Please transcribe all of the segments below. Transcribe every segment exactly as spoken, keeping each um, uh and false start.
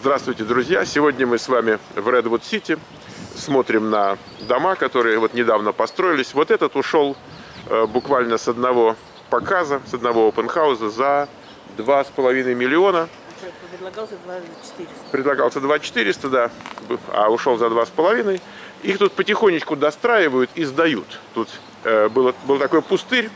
Здравствуйте, друзья! Сегодня мы с вами в Redwood City. Смотрим на дома, которые вот недавно построились. Вот этот ушел э, буквально с одного показа, с одного опенхауса за два с половиной миллиона. Предлагался два четыреста. Предлагался два четыреста, да, а ушел за два с половиной. Их тут потихонечку достраивают и сдают. Тут э, было, был такой пустырь,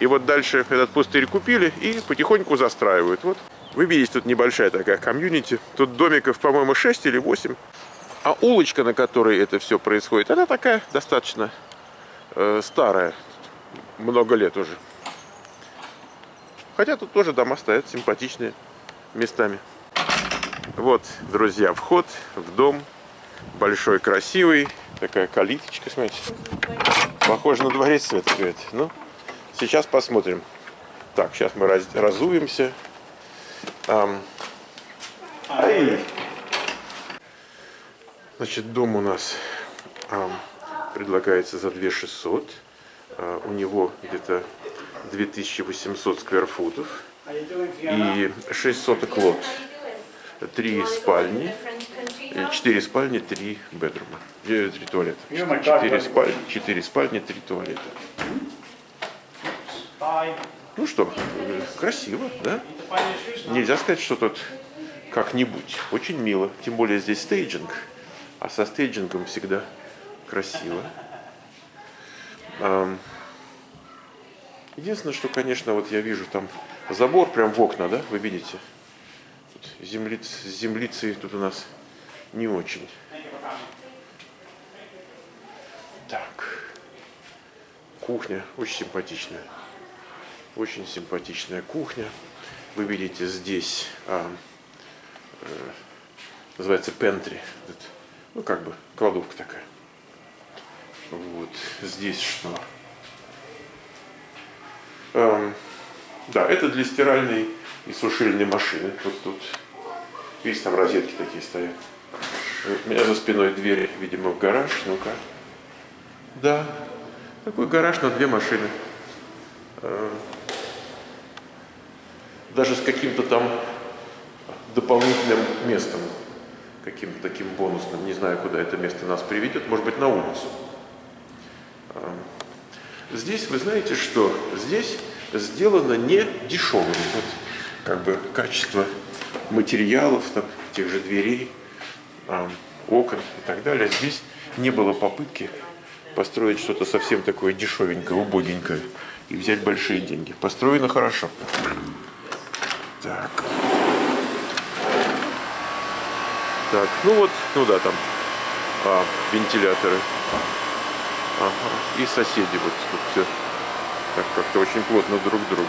и вот дальше этот пустырь купили и потихоньку застраивают. Вот. Вы видите, тут небольшая такая комьюнити. Тут домиков, по-моему, шесть или восемь. А улочка, на которой это все происходит, она такая достаточно э, старая. Много лет уже. Хотя тут тоже дома стоят симпатичные местами. Вот, друзья, вход в дом. Большой, красивый. Такая калиточка, смотрите. Похоже на дворец света. Ну, сейчас посмотрим. Так, сейчас мы раз, разуемся. Эм. Ай. Значит, дом у нас эм, предлагается за две шестьсот. Э, у него где-то две тысячи восемьсот скверфутов и шесть соток лот. Три спальни, четыре спальни, три бедрума, три туалета. Четыре спальни, четыре спальни, три туалета. Ну что, красиво, да? Нельзя сказать, что тут как-нибудь. Очень мило. Тем более здесь стейджинг. А со стейджингом всегда красиво. Единственное, что, конечно, вот я вижу там забор прям в окна, да? Вы видите? Землицы, землицы тут у нас не очень. Так. Кухня очень симпатичная. Очень симпатичная кухня. Вы видите здесь, а, э, называется пентри. Ну, как бы кладовка такая. Вот. Здесь что? Эм, да, это для стиральной и сушильной машины. Вот тут. Видите, там розетки такие стоят. У меня за спиной двери, видимо, в гараж. Ну-ка. Да. Такой гараж на две машины. Даже с каким-то там дополнительным местом, каким-то таким бонусным, не знаю, куда это место нас приведет, может быть, на улицу. Здесь, вы знаете, что здесь сделано не дешевым. Вот, как бы качество материалов, там, тех же дверей, окон и так далее. Здесь не было попытки построить что-то совсем такое дешевенькое, убогенькое и взять большие деньги. Построено хорошо. Так. Так, ну вот, ну да, там а, вентиляторы. Ага. И соседи вот тут все так как-то очень плотно друг к другу.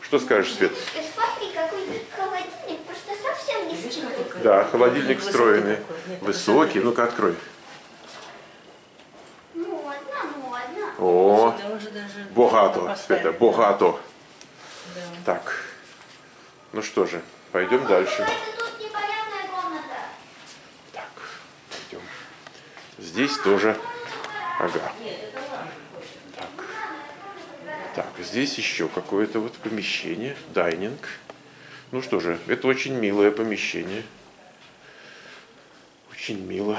Что скажешь, Свет? Смотри, какой холодильник, просто совсем низкий. Да, холодильник встроенный. Высокий. Ну-ка, открой. О, богато, Света, богато. Да. Так, ну что же, пойдем а дальше. Тут непонятная комната. Так, пойдем. Здесь тоже, ага. Так, так здесь еще какое-то вот помещение, дайнинг. Ну что же, это очень милое помещение. Очень мило,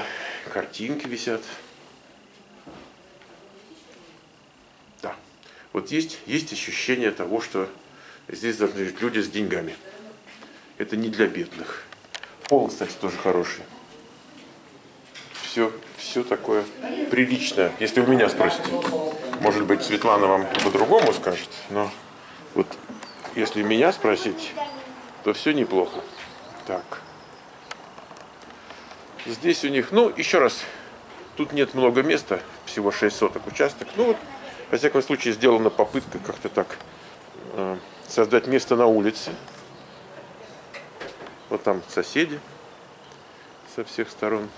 картинки висят. Вот есть, есть ощущение того, что здесь должны жить люди с деньгами. Это не для бедных. Пол, кстати, тоже хороший. Все, все такое приличное. Если у меня спросите, может быть, Светлана вам по-другому скажет, но вот если меня спросить, то все неплохо. Так. Здесь у них, ну, еще раз, тут нет много места, всего шесть соток участок. Ну, вот. Во всяком случае, сделана попытка как-то так э, создать место на улице. Вот там соседи со всех сторон.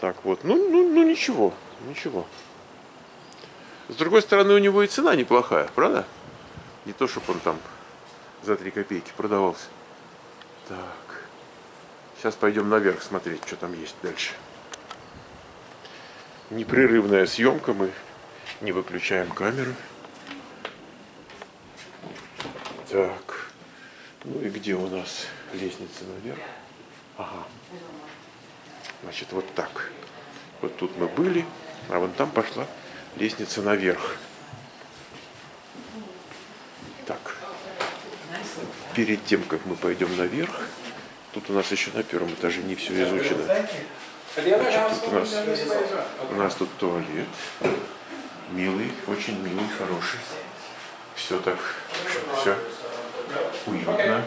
Так вот. Ну, ну, ну ничего, ничего. С другой стороны, у него и цена неплохая, правда? Не то, чтобы он там за три копейки продавался. Так. Сейчас пойдем наверх смотреть, что там есть дальше. Непрерывная съемка, мы не выключаем камеру. Так, ну и где у нас лестница наверх? Ага. Значит, вот так. Вот тут мы были, а вон там пошла лестница наверх. Так, перед тем, как мы пойдем наверх, тут у нас еще на первом этаже не все изучено. Значит, тут у нас, у нас тут туалет. Милый, очень милый, хороший. Все так, все уютно.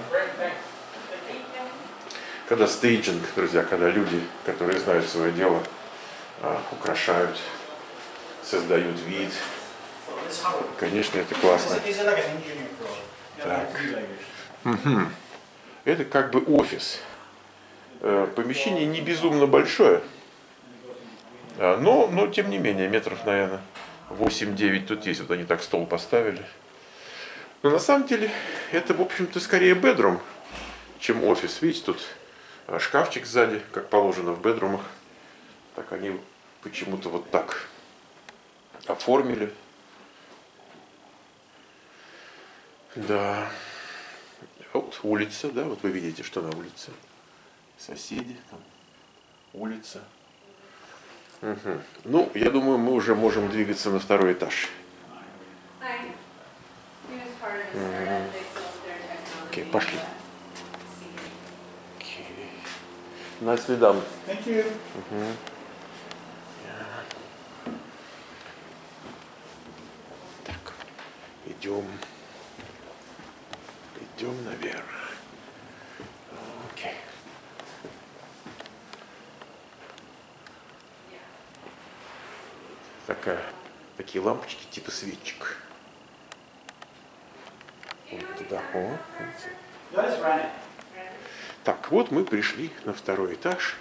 Когда стейджинг, друзья, когда люди, которые знают свое дело, украшают, создают вид, конечно, это классно. Так. Угу. Это как бы офис. Помещение не безумно большое, но, но тем не менее, метров, наверное, восемь-девять тут есть. Вот они так стол поставили. Но на самом деле это, в общем-то, скорее бедрум, чем офис. Видите, тут шкафчик сзади, как положено в бедрумах. Так они почему-то вот так оформили. Да. Вот улица, да, вот вы видите, что на улице. Соседи, там, улица. Угу. Ну, я думаю, мы уже можем двигаться на второй этаж. Угу. Окей, пошли. Окей. На следам. Угу. Так, идем. Идем наверх. Окей. Такая, такие лампочки типа свечек. Вот туда. О, так, вот мы пришли на второй этаж.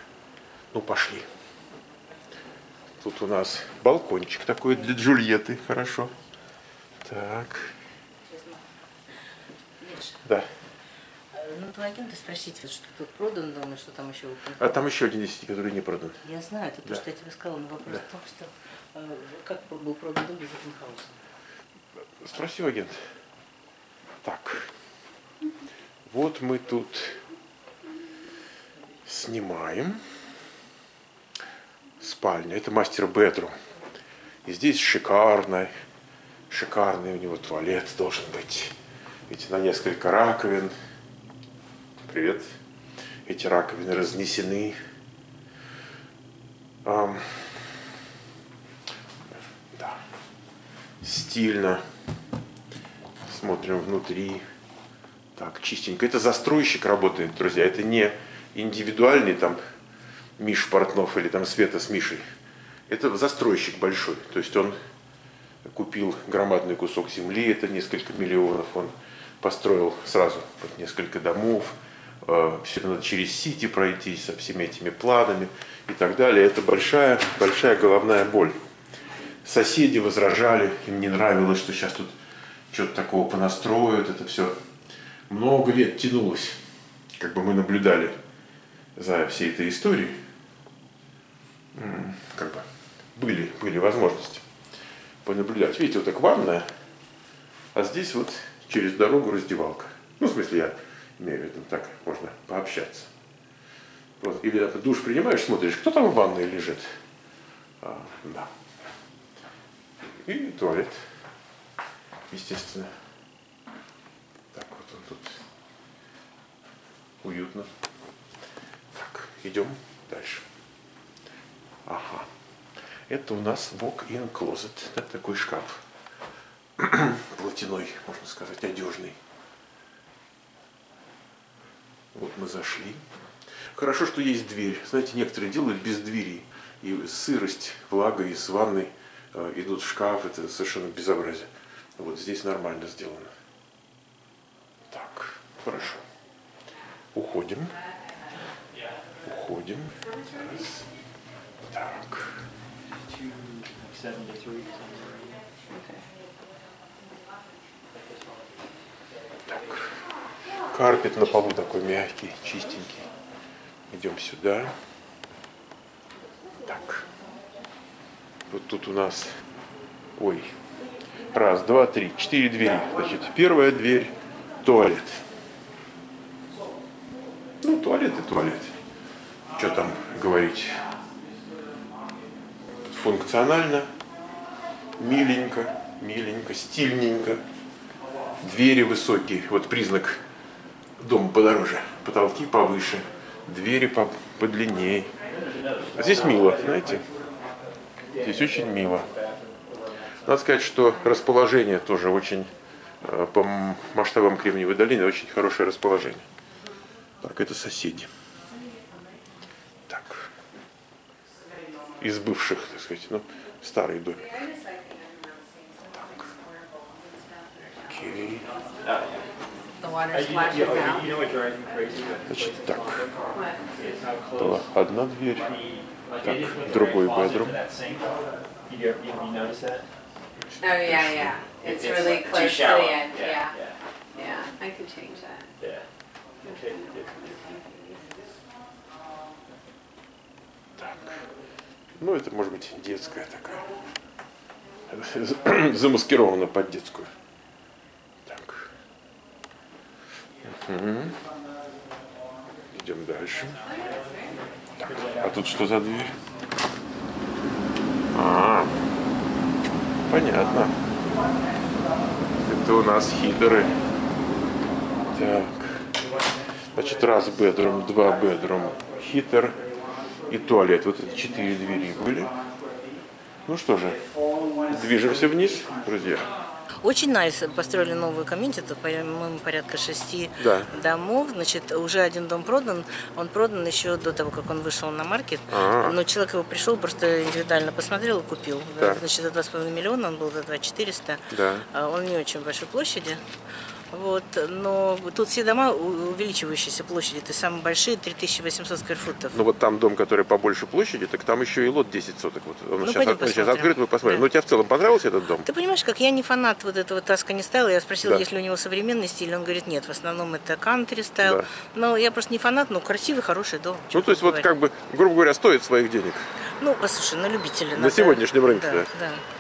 Ну, пошли. Тут у нас балкончик такой для Джульетты. Хорошо. Так. Да. Ну, по агенту спросить, вот, что тут продано, думаю, что там еще... А там еще один десять, который не продан. Я знаю, это да. То, что я тебе сказала, но вопрос да. в том, что э, как был продан дом без опенхауса. Спроси у агента. Так, вот мы тут снимаем спальню. Это мастер-бедрум. И здесь шикарный, шикарный у него туалет должен быть. Ведь на несколько раковин. Привет. Эти раковины разнесены. Эм, да. Стильно. Смотрим внутри. Так, чистенько. Это застройщик работает, друзья. Это не индивидуальный там Миш Портнов или там Света с Мишей. Это застройщик большой. То есть он купил громадный кусок земли. Это несколько миллионов. Он построил сразу несколько домов, все надо через Сити пройти со всеми этими планами и так далее. Это большая, большая головная боль. Соседи возражали, им не нравилось, что сейчас тут что-то такого понастроят. Это все много лет тянулось. Как бы мы наблюдали за всей этой историей. Как бы были, были возможности понаблюдать. Видите, вот так ванная, а здесь вот через дорогу раздевалка. Ну, в смысле, я имею в виду, так можно пообщаться. Вот. Или ты душ принимаешь, смотришь, кто там в ванной лежит. А, да. И туалет, естественно. Так, вот он тут. Уютно. Так, идем дальше. Ага. Это у нас бок-ин-клозет. Это такой шкаф. Платяной, можно сказать, одежный. Вот мы зашли. Хорошо, что есть дверь. Знаете, некоторые делают без двери. И сырость, влага из ванной э, идут в шкаф. Это совершенно безобразие. Вот здесь нормально сделано. Так, хорошо. Уходим. Уходим. Раз. Так. Карпет на полу такой мягкий, чистенький. Идем сюда. Так. Вот тут у нас... Ой. Раз, два, три. Четыре двери. Значит, первая дверь туалет. Ну, туалет и туалет. Что там говорить? Функционально, миленько, миленько, стильненько. Двери высокие. Вот признак дома подороже. Потолки повыше, двери по подлиннее. А здесь мило, знаете? Здесь очень мило. Надо сказать, что расположение тоже очень, по масштабам Кремниевой долины, очень хорошее расположение. Так, это соседи. Так. Из бывших, так сказать, ну, старый домик. Так. Окей. Значит, так. Была одна дверь. Так, другой бедрум. Так. Ну, это может быть детская такая. Замаскирована под детскую. Так. Угу. Идем дальше. Так. А тут что за дверь? А, понятно. Это у нас хитеры. Так. Значит, раз бедрум, два бедрум, хитер и туалет. Вот это четыре двери были. Ну что же, движемся вниз, друзья. Очень найс. Построили новую комьюнити, тут, по-моему, порядка шести да. домов. Значит, уже один дом продан. Он продан еще до того, как он вышел на маркет. А -а -а. Но человек его пришел, просто индивидуально посмотрел и купил. Да. Значит, за два с половиной миллиона, он был за две тысячи четыреста. Да. Он не очень большой площади. Вот, но тут все дома увеличивающиеся площади, то самые большие три тысячи восемьсот скверфутов. Ну вот там дом, который побольше площади, так там еще и лот десять соток. Вот он ну, сейчас, от, сейчас открыт, мы посмотрим. Да. Но тебе в целом понравился этот дом? Ты понимаешь, как я не фанат вот этого таска не стайл. Я спросила, да. есть ли у него современный стиль. Он говорит, нет, в основном это кантри стайл. Да. Но я просто не фанат, но красивый, хороший дом. Ну то есть вот говоря. Как бы, грубо говоря, стоит своих денег. Ну, послушай, на любителя. На надо... сегодняшнем рынке, да. да. да.